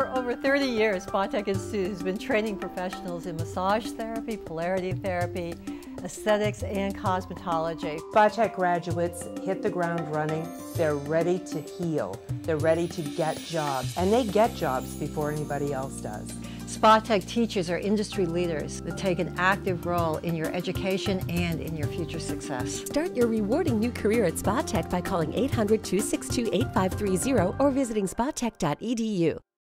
For over 30 years, Spa Tech Institute has been training professionals in massage therapy, polarity therapy, aesthetics, and cosmetology. Spa Tech graduates hit the ground running. They're ready to heal. They're ready to get jobs. And they get jobs before anybody else does. Spa Tech teachers are industry leaders that take an active role in your education and in your future success. Start your rewarding new career at Spa Tech by calling 800-262-8530 or visiting spatech.edu.